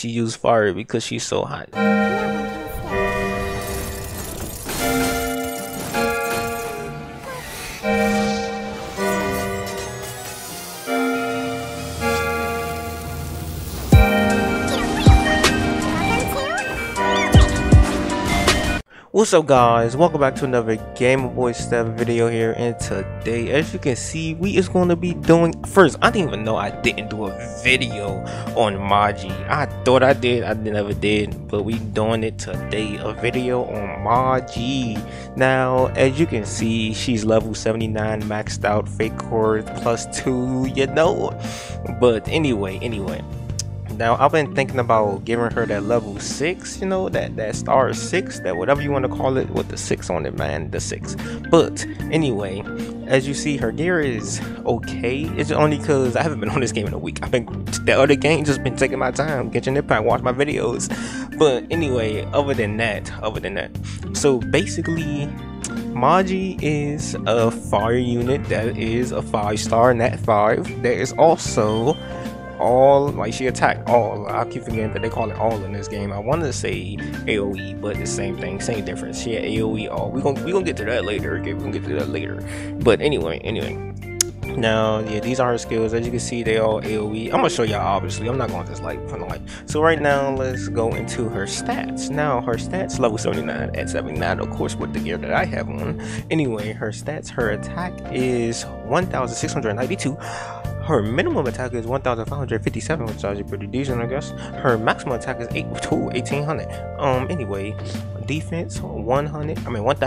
She used fire because she's so hot. What's up guys, welcome back to another Game Boy Step video here, and today as you can see we is going to be doing, first I didn't even know I didn't do a video on Magi. I thought I did, I never did, but we doing it today, a video on Magi. Now as you can see she's level 79 maxed out, fake chords +2, you know. But anyway. Now I've been thinking about giving her that level 6, you know, that star 6, that whatever you want to call it, with the 6 on it, man, the 6. But anyway, as you see her gear is okay. It's only because I haven't been on this game in a week. I've been, the other game just been taking my time, Genshin Impact, watch my videos. But anyway, other than that, so basically Magi is a fire unit that is a 5-star nat 5. There is also all, like, she attacked all, I keep forgetting that they call it all in this game. I wanted to say AoE, but the same thing, same difference. She had AoE all. We gonna get to that later. Okay, we gonna get to that later. But anyway. Now yeah, these are her skills. As you can see, they all AoE. I'm gonna show y'all, obviously. I'm not gonna just like put on like. So right now, let's go into her stats. Now her stats, level 79 at 79, of course, with the gear that I have on. Anyway, her stats, her attack is 1,692. Her minimum attack is 1,557, which is actually pretty decent, I guess. Her maximum attack is 1,800. Anyway, defense 1,000. My bad,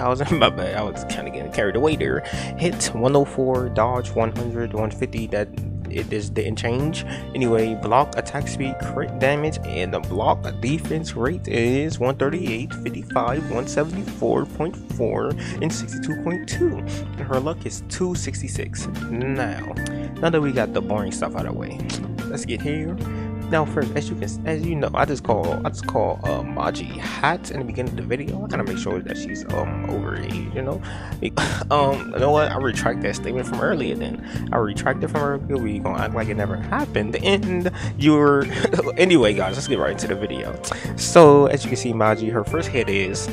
I was kind of getting carried away there. Hit 104, dodge 100, 150. That it just didn't change. Anyway, block, attack speed, crit damage, and the block defense rate is 138, 55, 174.4, and 62.2. Her luck is 266. Now that we got the boring stuff out of the way, let's get here. Now first, as you know, I just call Magi hot in the beginning of the video. I gotta make sure that she's overage, you know. You know what? I retract that statement from earlier. Then I retract it from earlier. We gonna act like it never happened. And you're anyway, guys. Let's get right into the video. So as you can see, Magi, her first hit is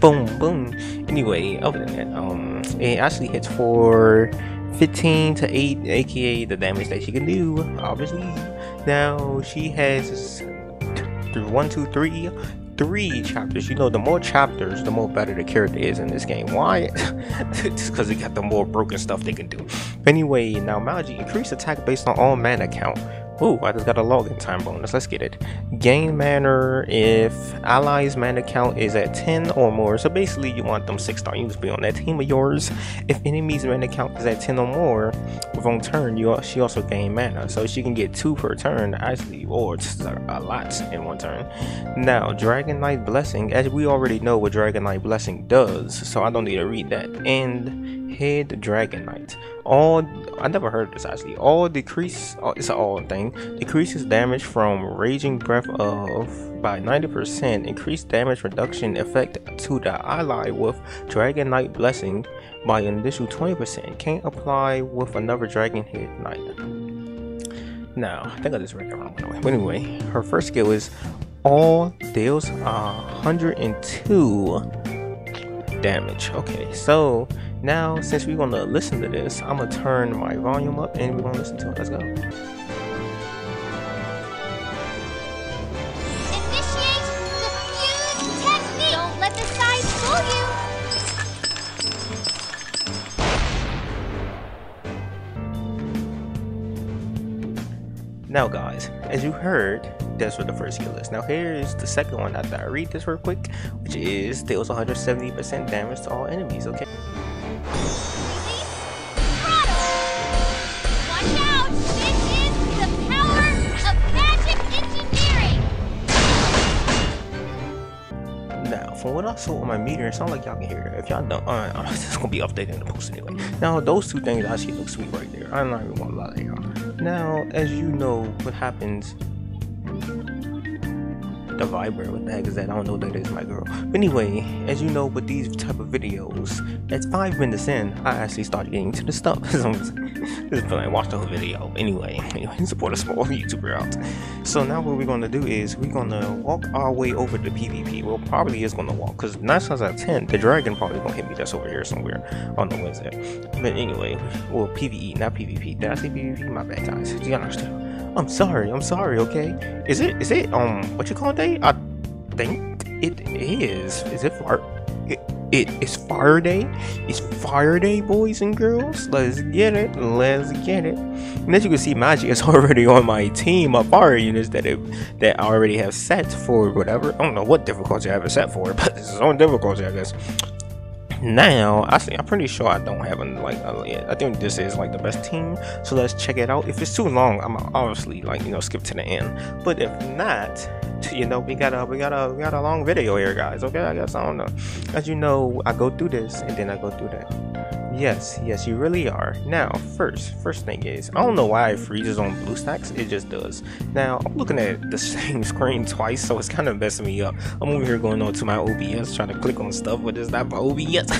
boom, boom. Anyway, other than that, it actually hits for 15 to 8, aka the damage that she can do, obviously. Now she has 1, 2, 3 chapters. You know, the more chapters, the more better the character is in this game. Why? Just because they got the more broken stuff they can do. But anyway, now Magi, increase attack based on all mana count. Ooh, I just got a login time bonus. Let's get it. Gain mana if allies' mana count is at 10 or more. So basically, you want them 6-star units to be on that team of yours. If enemies' mana count is at 10 or more, on turn, she also gain mana. So she can get 2 per turn, actually, or just a lot in one turn. Now, Dragon Knight Blessing. As we already know what Dragon Knight Blessing does, so I don't need to read that. And Head Dragon Knight. All, I never heard this actually. All decrease, it's an all thing. Decreases damage from Raging Breath of by 90%. Increased damage reduction effect to the ally with Dragon Knight Blessing by an additional 20%. Can't apply with another Dragon Head Knight. Now, I think I just read that wrong, by the way. But anyway, her first skill is all deals 102 damage. Okay, so now, since we're gonna listen to this, I'm gonna turn my volume up and we're gonna listen to it. Let's go. Initiate the fuse technique. Don't let the size fool you. Now, guys, as you heard, that's what the first skill is. Now here is the second one after I read this real quick, which is deals 170% damage to all enemies. Okay. From what I saw on my meter, it sounds like y'all can hear it. If y'all don't, it's gonna be updated in the post anyway. Now, those two things actually look sweet right there. I'm not even gonna lie to y'all. Now, as you know, what happens. the Viber. What the heck is that? I don't know what that is, my girl. But anyway, as you know, with these type of videos, at 5 minutes in, I actually start getting to the stuff. So I watched the whole video. Anyway, support a small YouTuber out. So now what we're gonna do is we're gonna walk our way over to PvP. Well, probably is gonna walk, because 9 times out of 10, the dragon probably gonna hit me. That's over here somewhere. I don't know where it's at. But anyway, well, PvE, not PvP. Did I say PvP? My bad, guys. Do you understand? I'm sorry, okay? Is it, what you call it, day? I think it is. Is it fire? It's fire day? It's fire day, boys and girls. Let's get it. And as you can see, Magi is already on my team of fire units that I already have set for whatever. I don't know what difficulty I have it set for, but it's its own difficulty, I guess. Now, I'm pretty sure I don't have I think this is like the best team, so let's check it out. If it's too long, I'm obviously skip to the end, but if not, we got a long video here, guys, okay? I guess I don't know. As you know, I go through this and then I go through that. Yes, you really are. Now, first thing is, I don't know why it freezes on BlueStacks. It just does. Now, I'm looking at the same screen twice, so it's kind of messing me up. I'm over here going on to my OBS, trying to click on stuff, but it's not my OBS.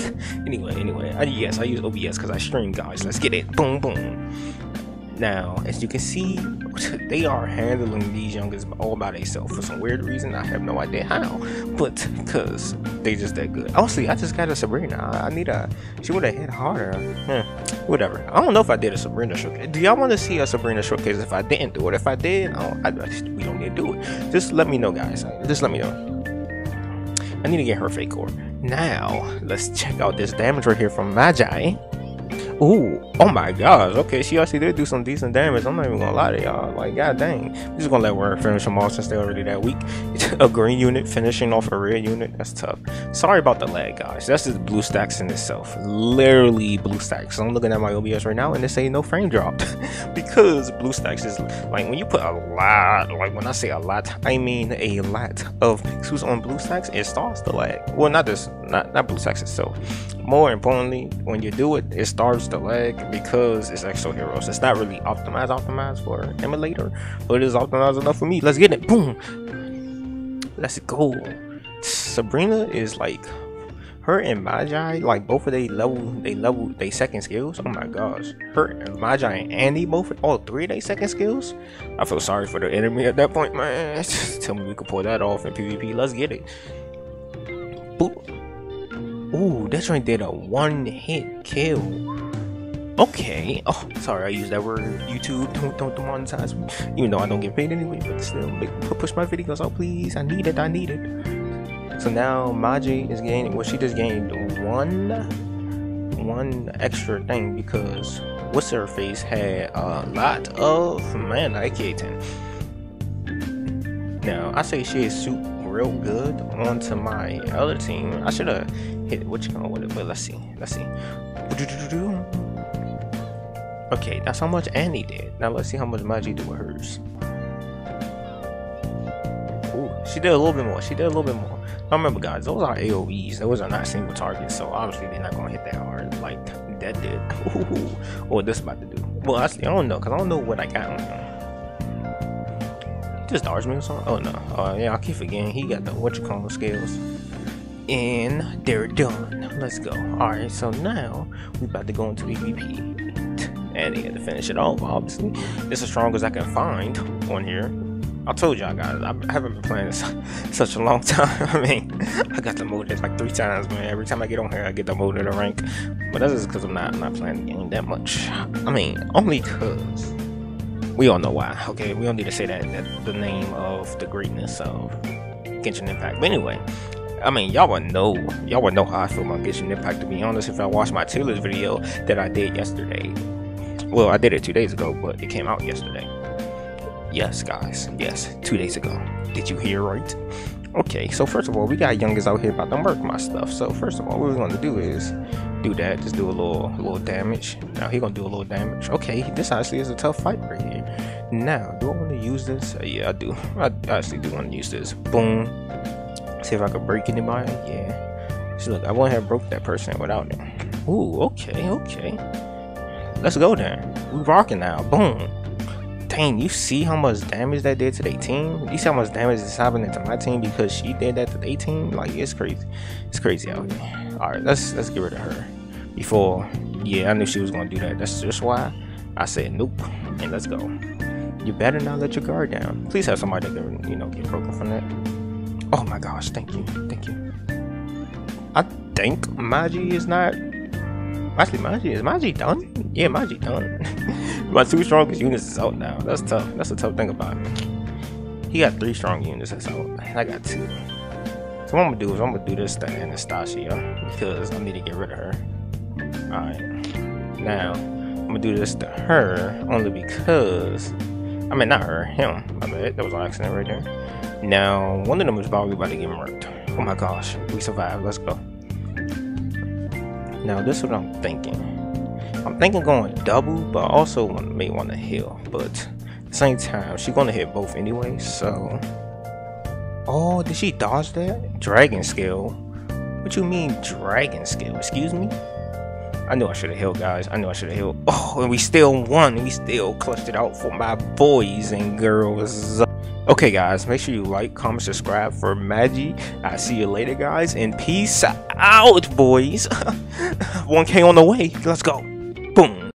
Anyway, yes, I use OBS because I stream, guys. Let's get it. Boom, boom. Now, as you can see, they are handling these youngins all by themselves for some weird reason. I have no idea how, but because they just that good. Honestly, I just got a Sabrina. She would have hit harder. Whatever. I don't know if I did a Sabrina showcase. Do y'all want to see a Sabrina showcase if I didn't do it? If I did, we don't need to do it. Just let me know, guys. Just let me know. I need to get her fake core. Now, let's check out this damage right here from Magi. Ooh, oh my gosh, okay, she actually did do some decent damage. I'm not even gonna lie to y'all, like, god dang. We're just gonna let Warren finish them all since they're already that weak. A green unit finishing off a red unit, that's tough. Sorry about the lag, guys, that's just BlueStacks in itself. Literally BlueStacks. I'm looking at my OBS right now and it say no frame drop. Because BlueStacks is, like, when you put a lot, like, when I say a lot, I mean a lot of pixels on BlueStacks, it starts to lag. Well, not BlueStacks itself. More importantly, when you do it, it starts the lag because it's Exos Heroes. It's not really optimized for emulator, but it is optimized enough for me. Let's get it. Boom. Let's go. Sabrina is like, her and Magi, like, both of they second skills. Oh my gosh. Her and Magi and Andy, all three of they second skills. I feel sorry for the enemy at that point, man. Tell me we could pull that off in PvP. Let's get it. Boop. Ooh, that joint did a one-hit kill. Okay. Oh, sorry, I used that word. YouTube, don't demonetize me. You know I don't get paid anyway, but still, push my videos out, please. I need it. So now Magi is gaining. Well, she just gained one extra thing because what's her face had a lot of mana, aka 10. Now I say she is super real good onto my other team. I should have hit what you call it, but let's see. Okay, that's how much Annie did. Now let's see how much Magi did with hers. Ooh, she did a little bit more. Now remember, guys, those are AoEs. Those are not single targets, so obviously they're not gonna hit that hard like that did. Ooh, or this about to do. Well, actually, I don't know, because I don't know what I got on them. Just dodge me or something? Oh no. Yeah, I keep forgetting. He got the what you call scales. And they're done. Let's go. Alright, so now we about to go into PvP. And they had to finish it off, obviously. It's as strong as I can find on here. I told y'all, guys, I haven't been playing this such a long time. I mean, I got demoted like 3 times, man. Every time I get on here, I get demoted a rank. But that's just because I'm not playing the game that much. I mean, only because we all know why, okay? We don't need to say that the name of the greatness of Genshin Impact. But anyway, I mean, y'all would know how I feel about Genshin Impact, to be honest, if I watched my tier list video that I did yesterday. Well, I did it 2 days ago, but it came out yesterday. Yes, guys, yes, 2 days ago. Did you hear right? Okay, so first of all, we got youngins out here about to murk my stuff. So first of all, what we're going to do is do that, just do a little damage. Now he gonna do a little damage. Okay, this actually is a tough fight right here. Now, do I want to use this? Yeah, I do. I actually do want to use this. Boom. See if I can break anybody. Yeah. See, look, I wouldn't have broke that person without it. Ooh, okay. Let's go then. We rocking now. Boom. dang, you see how much damage that did to their team? You see how much damage is happening to my team because she did that to their team? Like, it's crazy. It's crazy out here. All right, let's get rid of her. Before, yeah, I knew she was gonna do that. That's just why I said nope, and let's go. You better not let your guard down. Please have somebody that, you know, get broken from that. Oh my gosh, thank you, thank you. I think Magi is not. Actually, Magi done? Yeah, Magi done. My two strongest units is out now. That's tough. That's the tough thing about it. He got three strong units that's out, and I got two. So what I'm gonna do is I'm gonna do this to Anastasia because I need to get rid of her. Alright, now I'm gonna do this to her only because, I mean, not her, him. My bad, that was an accident right there. Now, one of them is probably about to get murked. Oh my gosh, we survived, let's go. Now, this is what I'm thinking. I'm thinking going double, but also may want to heal. But at the same time, she's gonna hit both anyway, so. Oh, did she dodge that? Dragon skill? What you mean, dragon skill? Excuse me? I knew I should have healed, guys. I knew I should have healed. Oh, and we still won. We still clutched it out for my boys and girls. Okay, guys, make sure you like, comment, subscribe for Magi. I'll see you later, guys, and peace out, boys. 1K on the way. Let's go. Boom.